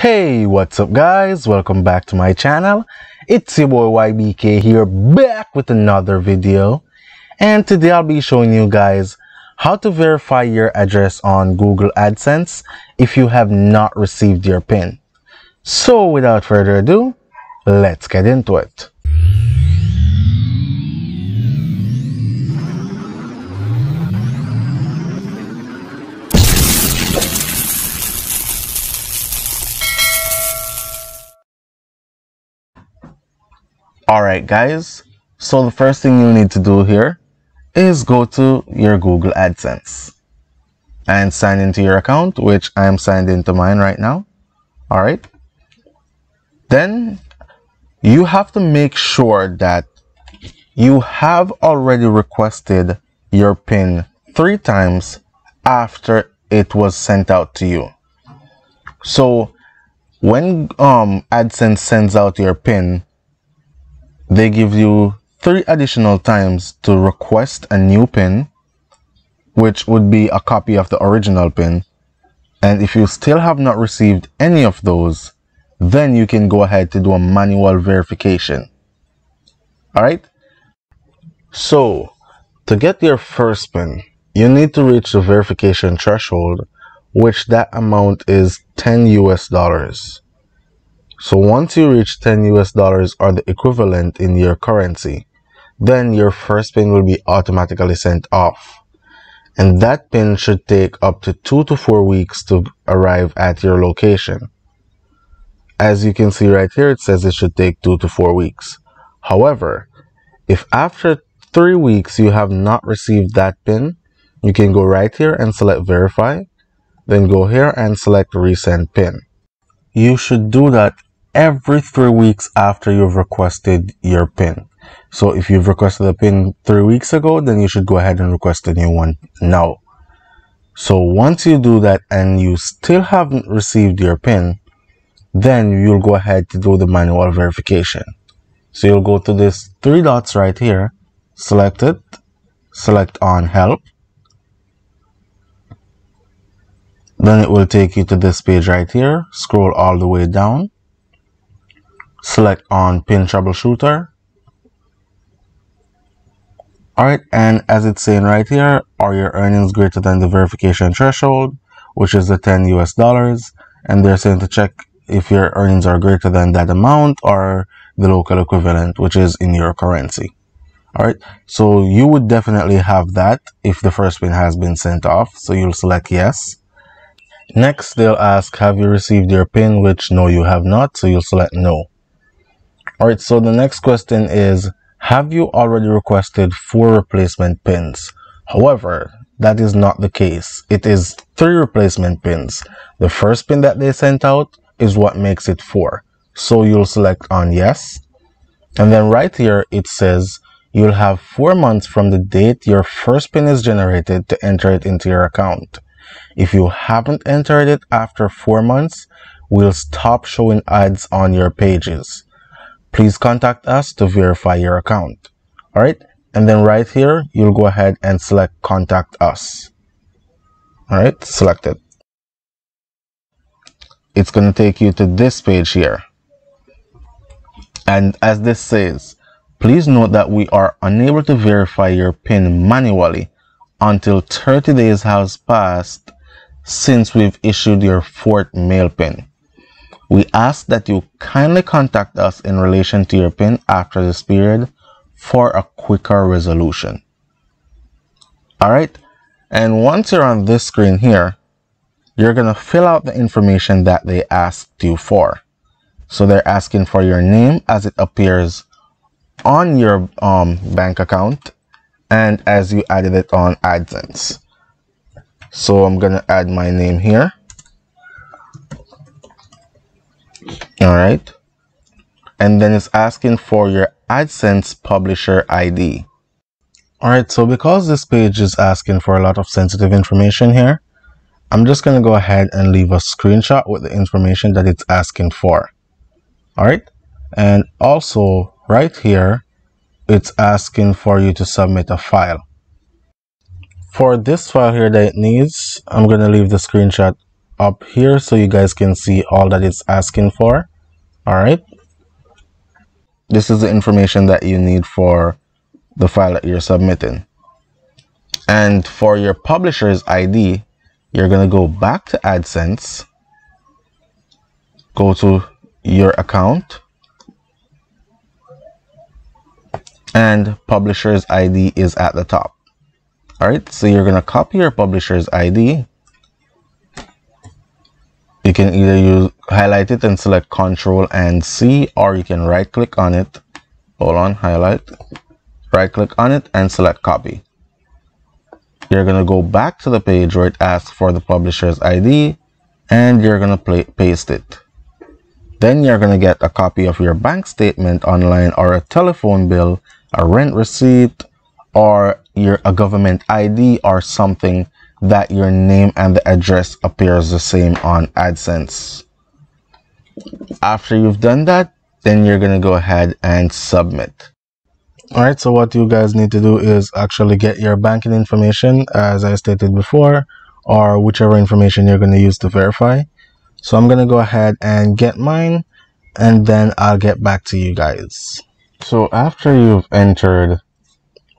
Hey, what's up guys, welcome back to my channel. It's your boy YBK here, back with another video. And today I'll be showing you guys how to verify your address on Google AdSense if you have not received your PIN. So without further ado, let's get into it. Alright guys, so the first thing you need to do here is go to your Google AdSense and sign into your account, which I am signed into mine right now. Alright, then you have to make sure that you have already requested your PIN 3 times after it was sent out to you. So when AdSense sends out your PIN, they give you 3 additional times to request a new PIN, which would be a copy of the original PIN. And if you still have not received any of those, then you can go ahead to do a manual verification. Alright? So, to get your first PIN, you need to reach the verification threshold, which that amount is $10 US. So once you reach $10 US or the equivalent in your currency, then your first PIN will be automatically sent off. And that PIN should take up to 2 to 4 weeks to arrive at your location. As you can see right here, it says it should take 2 to 4 weeks. However, if after 3 weeks you have not received that PIN, you can go right here and select verify, then go here and select resend PIN. You should do that every 3 weeks after you've requested your PIN. So if you've requested a PIN 3 weeks ago, then you should go ahead and request a new one now. So once you do that and you still haven't received your PIN, then you'll go ahead to do the manual verification. So you'll go to this 3 dots right here, select it, select on help. Then it will take you to this page right here. Scroll all the way down. Select on PIN troubleshooter. Alright, and as it's saying right here, are your earnings greater than the verification threshold, which is the $10 US? And they're saying to check if your earnings are greater than that amount or the local equivalent, which is in your currency. Alright, so you would definitely have that if the first PIN has been sent off. So you'll select yes. Next, they'll ask, have you received your PIN? Which no, you have not. So you'll select no. Alright, so the next question is, have you already requested 4 replacement pins? However, that is not the case. It is 3 replacement pins. The first PIN that they sent out is what makes it 4. So you'll select on yes. And then right here, it says you'll have 4 months from the date your first PIN is generated to enter it into your account. If you haven't entered it after 4 months, we'll stop showing ads on your pages. Please contact us to verify your account. Alright, and then right here, you'll go ahead and select contact us. Alright, select it. It's going to take you to this page here. And as this says, please note that we are unable to verify your PIN manually until 30 days has passed since we've issued your 4th mail PIN. We ask that you kindly contact us in relation to your PIN after this period for a quicker resolution. Alright, and once you're on this screen here, you're going to fill out the information that they asked you for. So they're asking for your name as it appears on your bank account and as you added it on AdSense. So I'm gonna add my name here. All right, and then it's asking for your AdSense publisher ID. All right, so because this page is asking for a lot of sensitive information here, I'm just gonna go ahead and leave a screenshot with the information that it's asking for. All right, and also right here, it's asking for you to submit a file. For this file here that it needs, I'm going to leave the screenshot up here so you guys can see all that it's asking for. All right, this is the information that you need for the file that you're submitting. And for your publisher's ID, you're going to go back to AdSense, go to your account, and publisher's ID is at the top. All right, so you're going to copy your publisher's ID. You can either highlight it and select Control and C, or you can right click on it. Hold on, highlight, right click on it and select copy. You're going to go back to the page where it asks for the publisher's ID, and you're going to paste it. Then you're going to get a copy of your bank statement online, or a telephone bill, a rent receipt, or a government ID, or something that your name and the address appears the same on AdSense. After you've done that, then you're going to go ahead and submit. All right, so what you guys need to do is actually get your banking information, as I stated before, or whichever information you're going to use to verify. So I'm going to go ahead and get mine, and then I'll get back to you guys. So after you've entered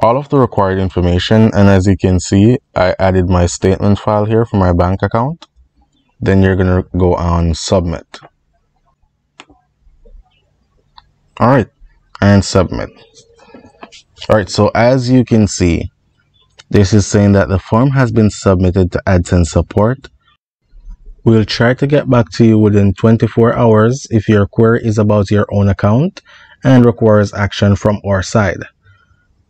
all of the required information, and as you can see, I added my statement file here for my bank account, then you're going to go on submit. All right, and submit. All right, so as you can see, this is saying that the form has been submitted to AdSense support. We'll try to get back to you within 24 hours if your query is about your own account and requires action from our side.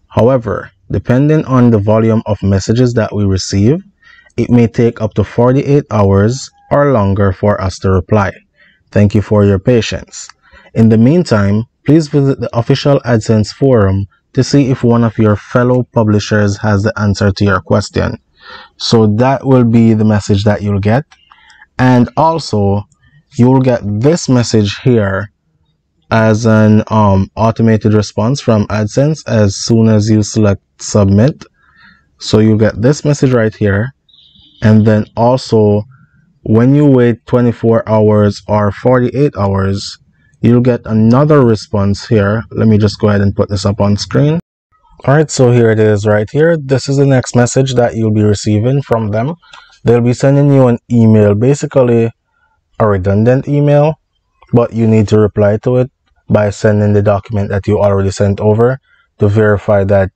However, depending on the volume of messages that we receive, it may take up to 48 hours or longer for us to reply. Thank you for your patience. In the meantime, please visit the official AdSense forum to see if one of your fellow publishers has the answer to your question. So that will be the message that you'll get. And also, you'll get this message here as an automated response from AdSense as soon as you select submit. So you get this message right here. And then also, when you wait 24 hours or 48 hours, you'll get another response here. Let me just go ahead and put this up on screen. All right, so here it is right here. This is the next message that you'll be receiving from them. They'll be sending you an email, basically a redundant email, but you need to reply to it by sending the document that you already sent over to verify that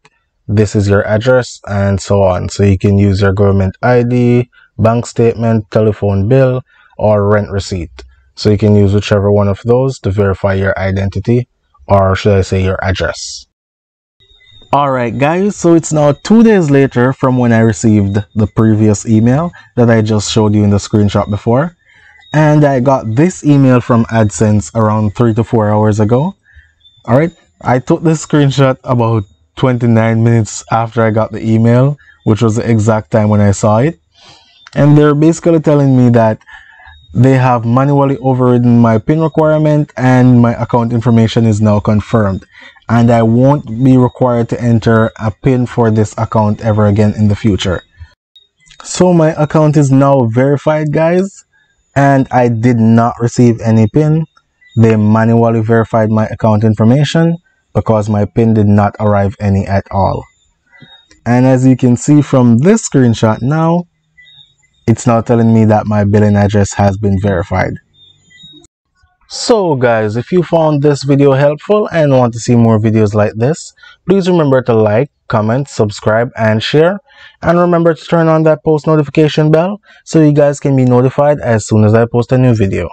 this is your address and so on. So you can use your government ID, bank statement, telephone bill, or rent receipt. So you can use whichever one of those to verify your identity, or should I say your address. Alright guys, so it's now 2 days later from when I received the previous email that I just showed you in the screenshot before. And I got this email from AdSense around 3 to 4 hours ago. Alright, I took this screenshot about 29 minutes after I got the email, which was the exact time when I saw it. And they're basically telling me that they have manually overridden my PIN requirement and my account information is now confirmed. And I won't be required to enter a PIN for this account ever again in the future. So my account is now verified, guys. And I did not receive any PIN. They manually verified my account information because my PIN did not arrive any at all. And as you can see from this screenshot now, it's now telling me that my billing address has been verified. So guys, if you found this video helpful and want to see more videos like this, please remember to like, comment, subscribe, and share. And remember to turn on that post notification bell so you guys can be notified as soon as I post a new video.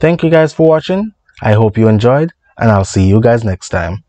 Thank you guys for watching. I hope you enjoyed, and I'll see you guys next time.